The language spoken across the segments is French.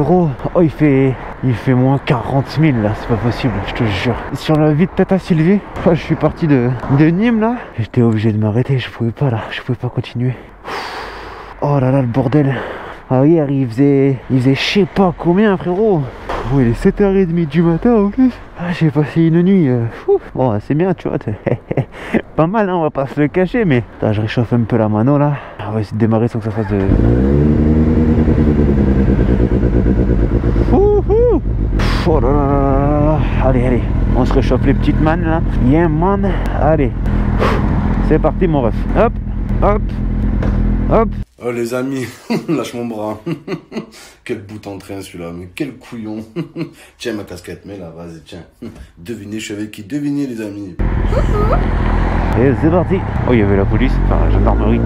euros. Oh, il fait moins 40 000 là, c'est pas possible, je te jure. Sur la vie de Tata Sylvie, je suis parti de Nîmes là. J'étais obligé de m'arrêter, je pouvais pas là, je pouvais pas continuer. Oh là là, le bordel. Ah, hier il faisait je sais pas combien, frérot. Oh, il est 7h30 du matin en plus. Ah, j'ai passé une nuit. Fou. Bon, c'est bien, tu vois. Pas mal, hein, on va pas se le cacher, mais. Attends, je réchauffe un peu la mano là. On va essayer de démarrer sans que ça fasse de. Ouhou. Oh là là là là. Allez, allez. On se réchauffe les petites man là. Yeah, man. Allez. C'est parti, mon ref. Hop, hop, hop. Oh les amis, lâche mon bras. Quel bout en train celui-là, mais quel couillon. Tiens ma casquette, mais là, vas-y, tiens. Devinez, je suis avec qui, devinez les amis. Et c'est parti. Oh, il y avait la police, enfin la gendarmerie.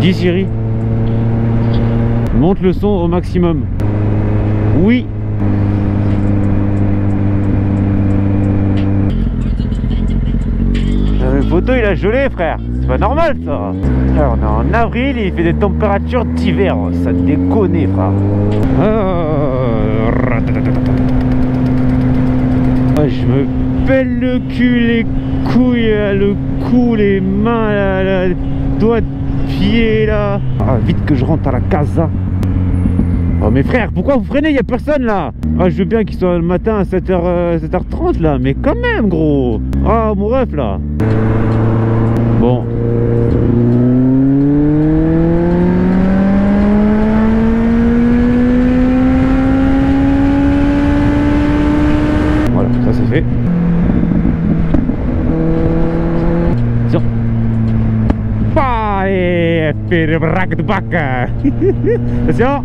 Dis Siri, monte le son au maximum. Oui. Il a gelé, frère, c'est pas normal ça. Alors, on est en avril et il fait des températures d'hiver, ça déconne, frère. Oh, je me pèle le cul, les couilles, le cou, les mains, les doigts de pied là. Ah, vite que je rentre à la casa. Oh, mais frère, pourquoi vous freinez? Il n'y a personne là. Ah, je veux bien qu'ils soient le matin à 7h30 là, mais quand même, gros. Ah, mon ref là. Bon. Voilà, ça c'est fait. Tiens. Allez, fais le braque de bac. Attention.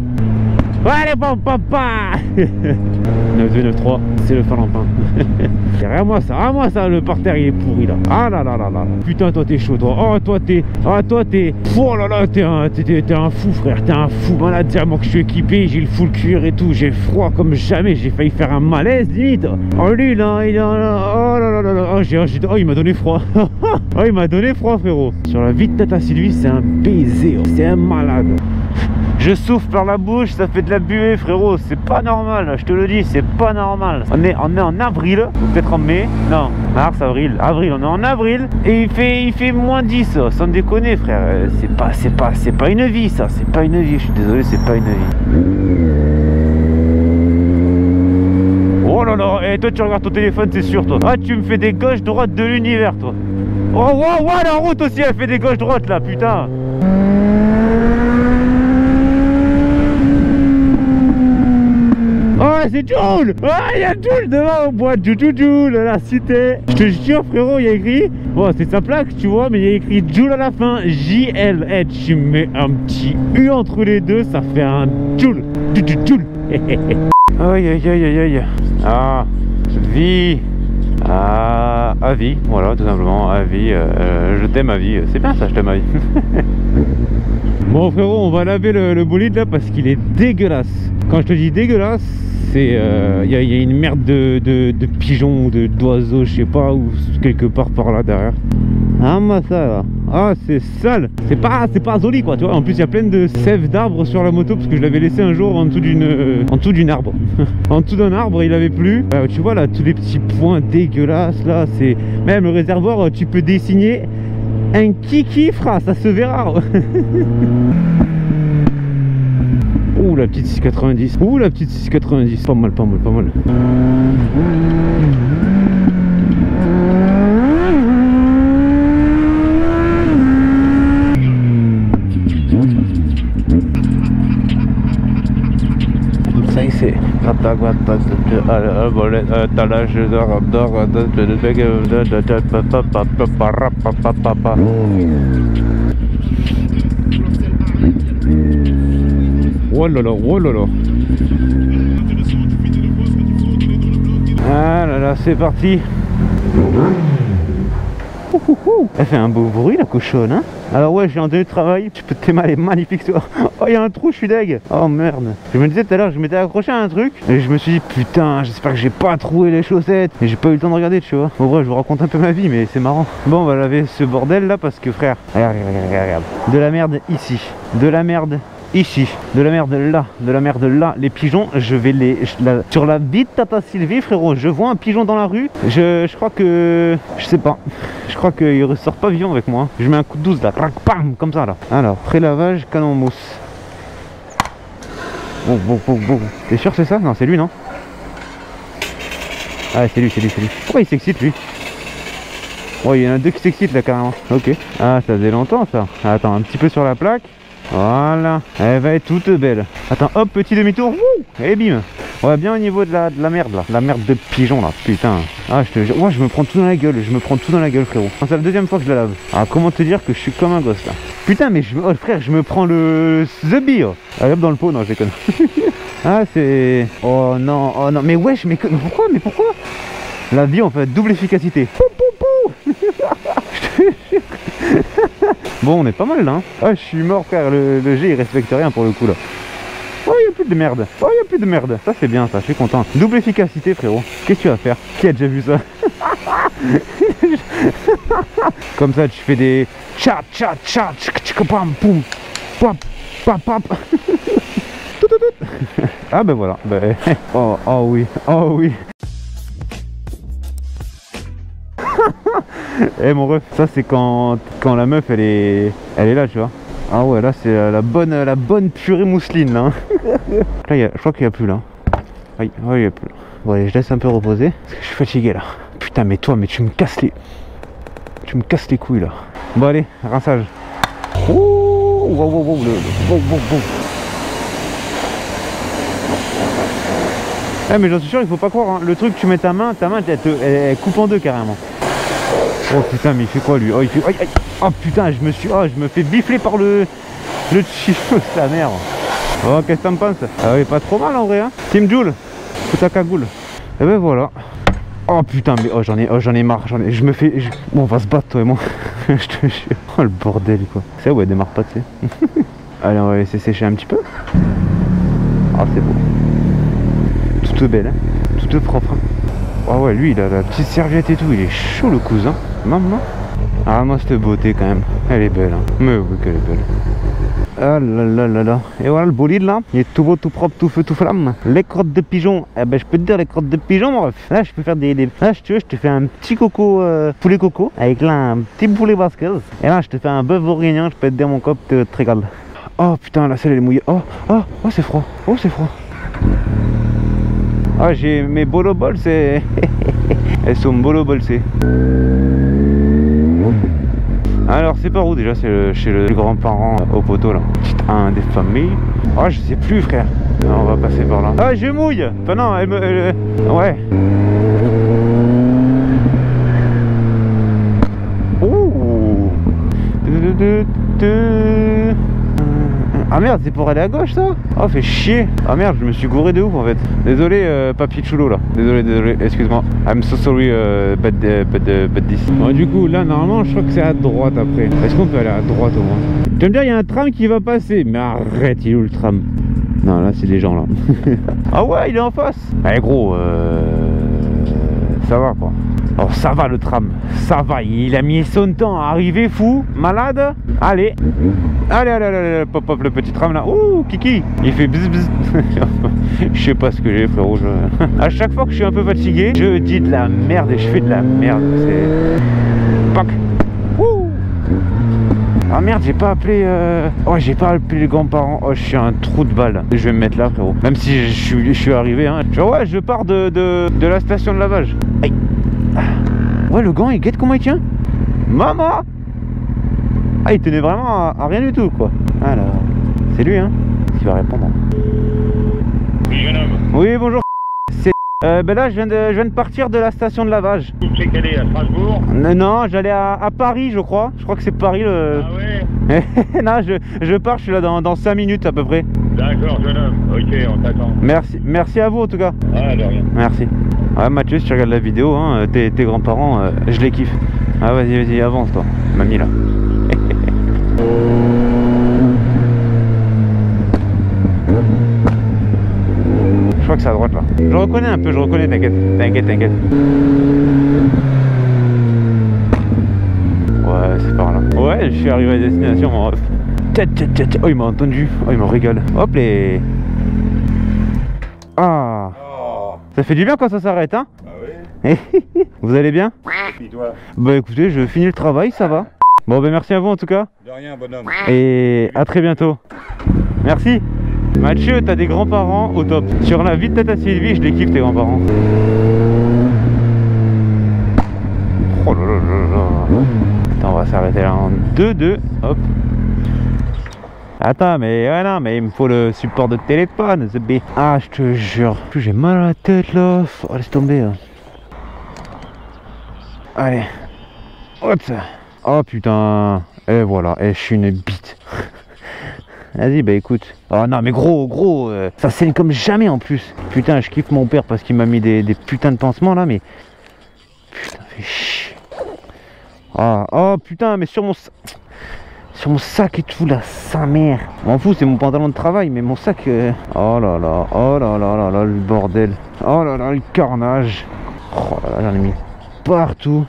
Allez, bon papa. 9-2-9-3, c'est le Finlandin. Derrière moi ça, ah moi ça, le parterre il est pourri là. Ah là là là là. Putain toi t'es chaud toi. Oh toi t'es. Ah toi t'es. Oh là là, t'es un fou frère, t'es un fou malade, diamant que je suis équipé, j'ai le full cuir et tout, j'ai froid comme jamais, j'ai failli faire un malaise limite. Oh lui là, il a là. Oh là là là là. Oh il m'a donné froid. Oh il m'a donné froid frérot. Sur la vie de Tata Sylvie, c'est un baiser, oh. C'est un malade. Je souffle par la bouche, ça fait de la buée frérot, c'est pas normal, je te le dis, c'est pas normal. On est en avril, ou peut-être en mai, non, mars, avril, on est en avril, et il fait moins 10, sans déconner frère, c'est pas une vie ça, c'est pas une vie, je suis désolé, c'est pas une vie. Oh là là, et toi tu regardes ton téléphone, c'est sûr toi, ah tu me fais des gauches-droites de l'univers toi. Oh wow, wow, la route aussi elle fait des gauches-droites là, putain. Oh c'est Joule. Oh il y a Joule devant, on boit du Joule à la cité. Je te jure frérot, il y a écrit, bon c'est sa plaque tu vois, mais il y a écrit Joule à la fin, J-L-H. Tu mets un petit U entre les deux, ça fait un Joule. Joule. Aïe aïe aïe aïe aïe. Ah vie. Ah à vie, voilà tout simplement, à vie, je t'aime à vie, c'est bien ça, je t'aime à vie. Bon frérot, on va laver le bolide là parce qu'il est dégueulasse. Quand je te dis dégueulasse, c'est y a une merde de pigeons ou d'oiseaux, je sais pas, ou quelque part par là derrière. Ah ma ça là. Ah c'est sale. C'est pas joli quoi tu vois. En plus il y a plein de sève d'arbres sur la moto parce que je l'avais laissé un jour en dessous d'une arbre. En dessous d'un arbre il avait plu. Tu vois là tous les petits points dégueulasses là, c'est. Même le réservoir tu peux dessiner. Un kiki fera, ça se verra. Ouh la petite 690. Ouh la petite 690. Pas mal, pas mal, pas mal. Ça y c'est. Oh là là, oh là là. Ah là là, c'est parti. Elle fait un beau bruit la cochonne, hein. Alors ouais, j'ai un deuil de travail, tu peux te mal est magnifique toi. Oh, il y a un trou, je suis deg. Oh merde. Je me disais tout à l'heure, je m'étais accroché à un truc et je me suis dit putain, j'espère que j'ai pas trouvé les chaussettes. Et j'ai pas eu le temps de regarder, tu vois. Bon bref, je vous raconte un peu ma vie mais c'est marrant. Bon, on va laver ce bordel là parce que frère, regarde, regarde. De la merde ici, de la merde ici, de la merde là, de la merde là. Les pigeons, je vais les... sur la bite Tata Sylvie, frérot, je vois un pigeon dans la rue, je crois que... Je sais pas, je crois qu'il ressort pas vivant avec moi. Je mets un coup de 12 là, pam, comme ça là. Alors, pré-lavage, canon mousse. Bon. T'es sûr c'est ça? Non, c'est lui, non? Ah, c'est lui. Pourquoi il s'excite, lui? Oh, il y en a deux qui s'excitent là, carrément. Ok. Ah, ça faisait longtemps, ça. Attends, un petit peu sur la plaque. Voilà, elle va être toute belle. Attends, hop, petit demi-tour. Et bim. On va bien au niveau de la merde là. La merde de pigeon là, putain. Ah, je te jure. Ouais, je me prends tout dans la gueule. Je me prends tout dans la gueule, frérot. C'est la deuxième fois que je la lave. Ah, comment te dire que je suis comme un gosse là. Putain, mais je... Oh, frère, je me prends le... The beer. Allez, hop, dans le pot. Non, je déconne. Ah, c'est... oh non, mais wesh, mais pourquoi, La vie, en fait, double efficacité. Bon, on est pas mal là, hein. Ah, je suis mort frère, le G il respecte rien pour le coup là. Oh, il n'y a plus de merde. Ça c'est bien ça, je suis content. Double efficacité frérot. Qu'est-ce que tu vas faire? Qui a déjà vu ça? Comme ça tu fais des chat chat chat pam poum pam pam pam. Ah ben voilà. Oh oui. Eh mon ref, ça c'est quand la meuf elle est là, tu vois. Ah ouais, là c'est la bonne purée mousseline là. Là je crois qu'il n'y a plus là. Aïe, ouais, il n'y a plus. Bon allez, je laisse un peu reposer parce que je suis fatigué là. Putain, mais toi, mais tu me casses les couilles là. Bon allez, rinçage. Eh mais j'en suis sûr, il faut pas croire hein. Le truc, tu mets ta main elle coupe en deux carrément. Oh putain, mais il fait quoi lui? Oh il fait... Oh putain, je me fais bifler par le chiffe, sa mère. Oh, qu'est-ce que t'en penses? Ah oui, pas trop mal en vrai hein. Team Joule, tout à cagoule. Et ben voilà. Oh putain, mais j'en ai marre, je me fais... Bon, on va se battre toi et moi. Je te jure. Oh le bordel quoi. C'est ouais, démarre pas, tu sais. Allez, on va laisser sécher un petit peu. Ah, c'est beau. Toute belle hein, toute propre hein. Ah ouais, lui il a la petite serviette et tout, il est chaud le cousin. Maman. Ah moi cette beauté quand même, elle est belle hein. Mais oui qu'elle est belle. Ah là là là là. Et voilà le bolide là, il est tout beau, tout propre, tout feu, tout flamme. Les crottes de pigeon, eh ben je peux te dire les crottes de pigeon mon ref. Là je peux faire des... Là si tu veux je te fais un petit coco, poulet coco. Avec là un petit poulet basquez. Et là je te fais un bœuf bourguignon, je peux te dire mon cop, te régale. Oh putain la selle elle est mouillée, oh c'est froid, Ah, j'ai mes bolobols, c'est... Elles sont bolobolsées. Alors, c'est par où déjà? C'est chez le grand-parent au poteau là. Un des familles. Oh, je sais plus, frère. On va passer par là. Ah, je mouille. Enfin, non, elle me. Ouais. Ouh. Ah merde, c'est pour aller à gauche ça? Oh, fait chier. Ah merde, je me suis gouré de ouf en fait. Désolé papy Chulo là. Désolé, excuse-moi. I'm so sorry but this. Bon, du coup là normalement je crois que c'est à droite après. Est-ce qu'on peut aller à droite au moins? Tu vas me dire il y a un tram qui va passer. Mais arrête, il est où le tram? Non là c'est des gens là. Ah ouais, il est en face. Allez gros, ça va quoi. Oh ça va le tram, ça va, il a mis son temps à arriver fou, malade. Allez, allez, pop pop le petit tram là, ouh kiki. Il fait bzz bzz. Je sais pas ce que j'ai frérot, à chaque fois que je suis un peu fatigué, je dis de la merde et je fais de la merde. C'est... Pac. Ah merde, j'ai pas appelé Oh, j'ai pas appelé les grands-parents. Oh, je suis un trou de balle. Je vais me mettre là frérot. Même si je suis arrivé hein. Ouais, je pars de la station de lavage. Aïe. Ouais, le gant, il guette comment il tient? Maman! Ah, il tenait vraiment à rien du tout, quoi. Alors, c'est lui, hein, qui va répondre. Oui, jeune homme. Oui, bonjour. C'est... ben là, je viens de partir de la station de lavage. Tu sais qu'elle est à Strasbourg? Non, j'allais à Paris, je crois. Je crois que c'est Paris, le... Ah ouais? Non, je pars, je suis là dans 5 minutes, à peu près. D'accord, jeune homme. Ok, on t'attend. Merci à vous, en tout cas. Ah, de rien. Merci. Ouais Mathieu, si tu regardes la vidéo, hein, tes grands-parents, je les kiffe. Ah vas-y, vas-y, avance toi, mamie là. Je crois que c'est à droite là. Je reconnais un peu, je reconnais, t'inquiète, t'inquiète, t'inquiète. Ouais, c'est par là. Ouais, je suis arrivé à destination, mon ref. Oh, il m'a entendu. Oh, il me régale. Hop les. Ah. Oh. Ça fait du bien quand ça s'arrête, hein? Bah oui. Vous allez bien? Oui, toi. Bah écoutez, je finis le travail, ça va. Bon, bah merci à vous en tout cas. De rien, bonhomme. Et à très bientôt. Merci. Mathieu, t'as des grands-parents au top. Sur la vie de Tata Sylvie, je les kiffe tes grands-parents. Oh là là là là. Attends, on va s'arrêter là en 2-2. Hop. Attends, mais voilà, mais il me faut le support de téléphone, ce B. Ah, je te jure. Plus j'ai mal à la tête là. Oh, laisse tomber. Là. Allez. Oh putain. Et voilà, et je suis une bite. Vas-y, bah écoute. Oh non, mais gros, ça saigne comme jamais en plus. Putain, je kiffe mon père parce qu'il m'a mis des putains de pansements là, mais. Putain, fais chier. Oh, oh putain, mais sur mon. Sur mon sac et tout là, sa mère. M'en fous, c'est mon pantalon de travail, mais mon sac. Oh là là là là, le bordel. Oh là là, le carnage. Oh là là, j'en ai mis partout.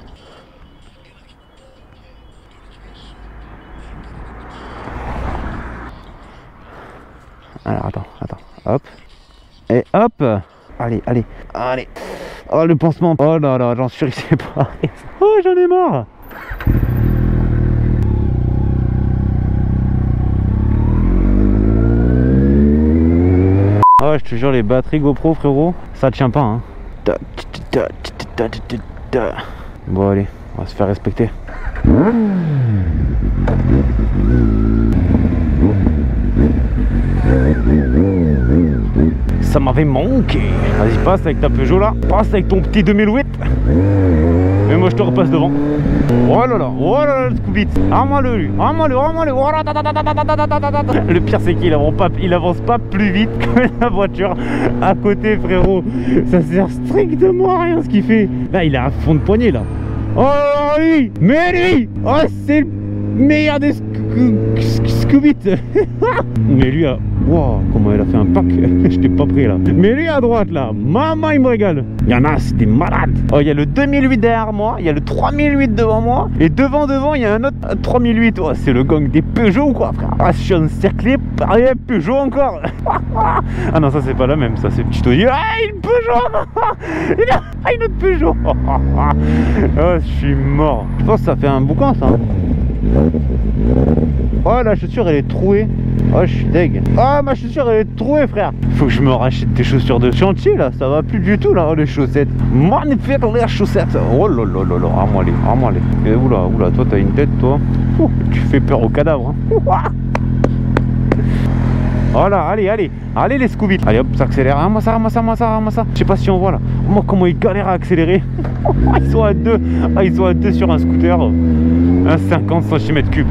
Alors attends, hop. Et hop. Allez. Oh le pansement. Oh là là, j'en suis risqué pas. Oh, j'en ai marre. Oh, je te jure, les batteries GoPro, frérot, ça tient pas, hein. Bon, allez, on va se faire respecter. Ça m'avait manqué. Vas-y, passe avec ta Peugeot, là. Passe avec ton petit 2008. Mais moi, je te repasse devant. Oh là là, le scoop vite. Le pire, c'est qu'il avance pas plus vite que la voiture à côté, frérot. Ça sert strictement à rien ce qu'il fait. Là, il a un fond de poignée, là. Oh, lui. Mais lui. Oh, c'est le meilleur des scoop-it. Mais lui, wow, comment elle a fait un pack. Je t'ai pas pris là. Mais lui à droite là, maman il me régale. Il y en a, c'est des malades. Oh, il y a le 2008 derrière moi, il y a le 3008 devant moi. Et devant, il y a un autre 3008. Oh, c'est le gang des Peugeot quoi, frère. Ah, je suis encerclé par les Peugeot encore. Ah non, ça c'est pas la même, ça c'est petit audio. Ah, une Peugeot. Il y a une autre Peugeot. Oh, je suis mort. Je pense que ça fait un boucan ça. Oh, la chaussure elle est trouée. Oh, je suis deg. Oh, ma chaussure elle est trouée, frère. Faut que je me rachète des chaussures de chantier là. Ça va plus du tout là. Oh, les chaussettes. Magnifique les chaussettes. Oh là là là là. À moi les. Oula, toi t'as une tête, toi. Ouh, tu fais peur aux cadavres. Hein. Voilà, allez les scoop-it. Allez hop, ça accélère. Ah, moi ça. Je sais pas si on voit là. Moi, comment ils galèrent à accélérer. Ils sont à deux. Ah, ils sont à deux sur un scooter. Un 50 cm3.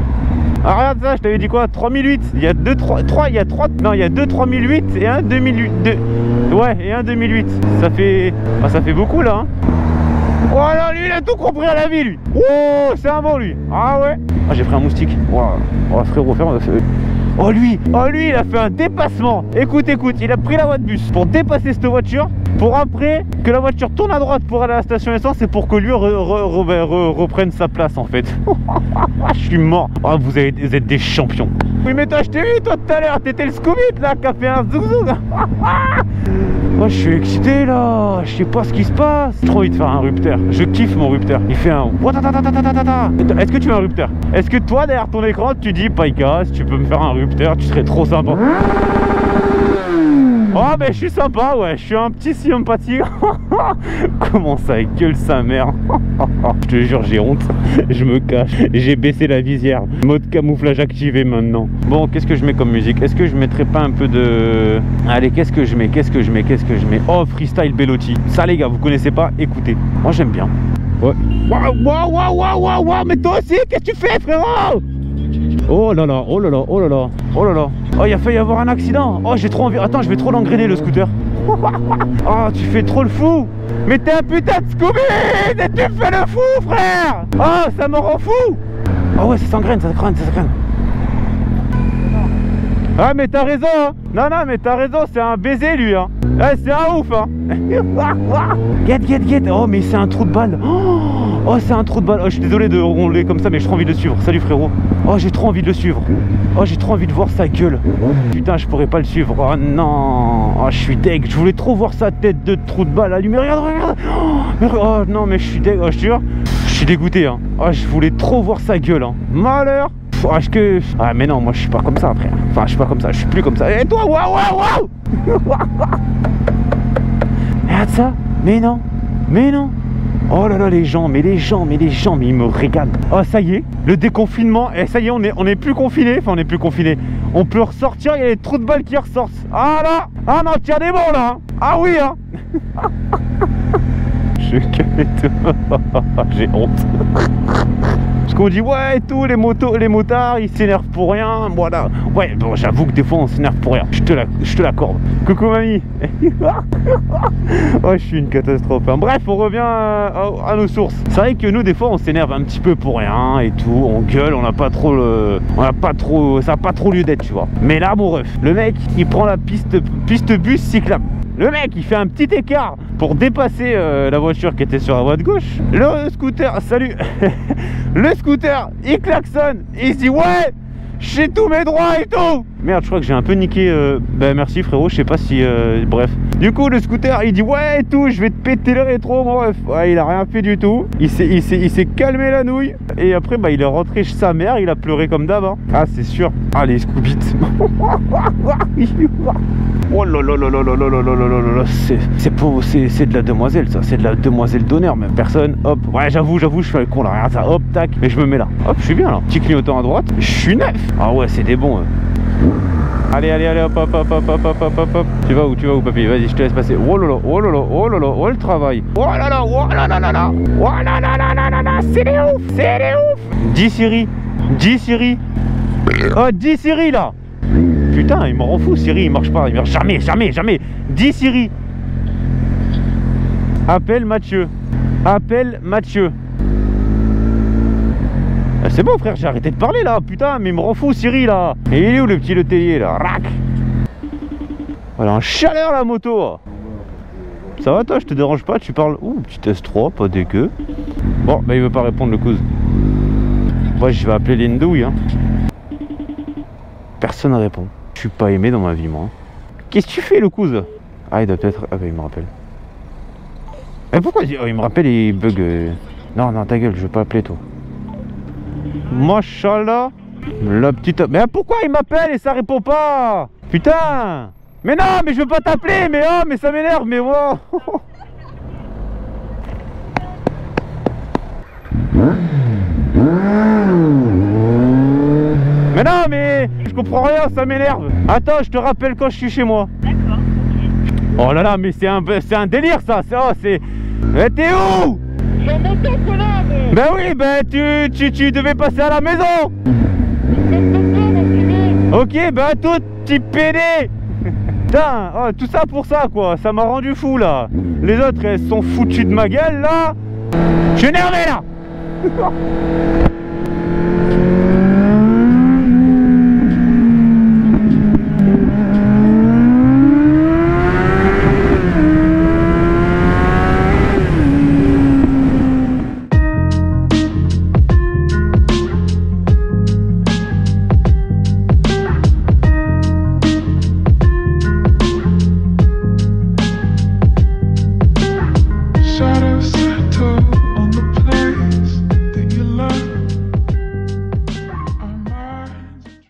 Ah, regarde ça, je t'avais dit quoi, 3008. Il y a 2 3008 et un 2008. Ouais, et un 2008. Ça fait. Bah, ça fait beaucoup là. Hein. Oh là, lui, il a tout compris à la vie, lui. Oh, c'est un bon, lui. Ah ouais. Ah, j'ai pris un moustique. Wow. Oh, frérot, frère, on a fait. Oh lui, il a fait un dépassement. Écoute, il a pris la voie de bus pour dépasser cette voiture, pour après que la voiture tourne à droite pour aller à la station essence et pour que lui reprenne sa place en fait. Je suis mort. Oh, vous êtes des champions. Oui, mais toi, je t'ai vu toi tout à l'heure, t'étais le scoop-it là, qui a fait un zouk-zouk. Moi, je suis excité là, je sais pas ce qui se passe. J'ai trop envie de faire un rupteur, je kiffe mon rupteur. Il fait un... Est-ce que tu veux un rupteur? Est-ce que toi, derrière ton écran, tu dis, Païka, si tu peux me faire un rupteur, tu serais trop sympa. Oh, mais je suis sympa, ouais, je suis un petit sympathique. Comment ça gueule sa mère. Je te jure, j'ai honte, je me cache, j'ai baissé la visière. Mode camouflage activé maintenant. Bon, qu'est-ce que je mets comme musique? Est-ce que je mettrais pas un peu de... Allez, qu'est-ce que je mets? Oh, freestyle Bellotti. Ça, les gars, vous connaissez pas? Écoutez, moi j'aime bien. Ouais. Waouh, mais toi aussi, qu'est-ce que tu fais, frérot? Oh là là. Oh, il a failli y avoir un accident. Oh, j'ai trop envie. Attends, je vais trop l'engrainer le scooter. Oh, tu fais trop le fou. Mais t'es un putain de Scooby et tu fais le fou, frère. Oh, ça me rend fou. Ah ouais, ça s'engraine, ça s'engraine, ça s'engraine. Ah mais t'as raison, hein. Non, non, mais t'as raison, c'est un baiser, lui, hein. Eh, c'est un ouf, hein. Get, get, get. Oh, mais c'est un trou de balle. Oh, c'est un trou de balle. Oh, je suis désolé de rouler comme ça, mais j'ai trop envie de le suivre. Salut, frérot. Oh, j'ai trop envie de le suivre. Oh, j'ai trop envie de voir sa gueule. Putain, je pourrais pas le suivre. Oh, non. Oh, je suis deg. Je voulais trop voir sa tête de trou de balle. Allumé, regarde, regarde. Oh, non, mais je suis deg. Oh, je te jure. Je suis dégoûté, hein. Oh, je voulais trop voir sa gueule, hein. Malheur. Ah mais non, moi je suis pas comme ça, frère. Enfin, je suis pas comme ça, je suis plus comme ça. Et toi, waouh, waouh, waouh. Regarde ça. Mais non, mais non. Oh là là, les gens, mais les gens, mais les gens, mais ils me régalent. Oh, ça y est, le déconfinement. Et ça y est, on est plus confiné. Enfin, on est plus confiné. On peut ressortir, il y a les trous de balles qui ressortent. Ah là. Ah non, tiens des bons là, hein. Ah oui, hein. Je calme tout. J'ai honte. Parce qu'on dit ouais et tout, les motards ils s'énervent pour rien, voilà. Ouais, bon, j'avoue que des fois on s'énerve pour rien, je te l'accorde. Coucou mamie. Oh, je suis une catastrophe, hein. Bref, on revient à nos sources. C'est vrai que nous des fois on s'énerve un petit peu pour rien et tout, on gueule, on n'a pas trop le... On n'a pas trop... ça n'a pas trop lieu d'être, tu vois. Mais là mon ref, le mec il prend la piste bus cyclable. Le mec il fait un petit écart pour dépasser la voiture qui était sur la voie de gauche. Le scooter, salut. Le scooter il klaxonne et il se dit ouais, j'ai tous mes droits et tout. Merde, je crois que j'ai un peu niqué. Ben merci frérot, je sais pas si... bref. Du coup le scooter il dit ouais et tout, je vais te péter le rétro mon ref. Ouais, il a rien fait du tout. Il s'est calmé la nouille. Et après bah il est rentré chez sa mère, il a pleuré comme d'hab, hein. Ah c'est sûr. Ah les Scoobites. Oh là là là là là là là là, c'est de la demoiselle ça, c'est de la demoiselle d'honneur même. Personne, hop, ouais j'avoue, je fais le con là, regarde ça, hop, tac, et je me mets là. Hop, je suis bien là, petit clignotant à droite, je suis neuf. Ah ouais, c'est des bons. Allez, allez, allez, hop, hop, hop, hop, hop, hop, hop, hop. Tu vas où, papy? Vas-y, je te laisse passer. Oh lolo, oh lolo, oh lolo, oh le travail. Oh là là, oh là là là là. Oh là là là là là là, c'est des ouf, c'est des ouf. Dis Siri. Oh, dis Siri là. Putain, il me rend fou, Siri, il marche pas, il marche jamais, jamais, jamais. Dis Siri. Appelle Mathieu. C'est bon frère, j'ai arrêté de parler là, putain, mais il me rend fou Siri là. Et il est où le petit letellier là? Rac. Voilà, en chaleur la moto. Ça va toi, je te dérange pas, tu parles? Ouh, petit S3, pas dégueu. Bon, bah il veut pas répondre le cousin. Moi je vais appeler l'indouille, hein. Personne ne répond. Je suis pas aimé dans ma vie, moi. Qu'est-ce que tu fais, le cousin? Ah, il doit peut-être... Ah, bah, il me rappelle. Mais pourquoi oh, il me rappelle et il bug. Non, non, ta gueule, je vais pas appeler, toi. Machallah. La petite... Mais pourquoi il m'appelle et ça répond pas? Putain. Mais non, mais je veux pas t'appeler. Mais oh, mais ça m'énerve, mais wow. Mais non, mais je comprends rien, ça m'énerve. Attends, je te rappelle quand je suis chez moi. D'accord. Oh là là, mais c'est un délire ça. Oh, c'est... Mais t'es où? Je suis en moto, connard. Ben oui, ben tu devais passer à la maison. Ok, ben à tout, petit pédé. Putain, oh, tout ça pour ça quoi. Ça m'a rendu fou là. Les autres, elles sont foutues de ma gueule là. Je suis énervé là.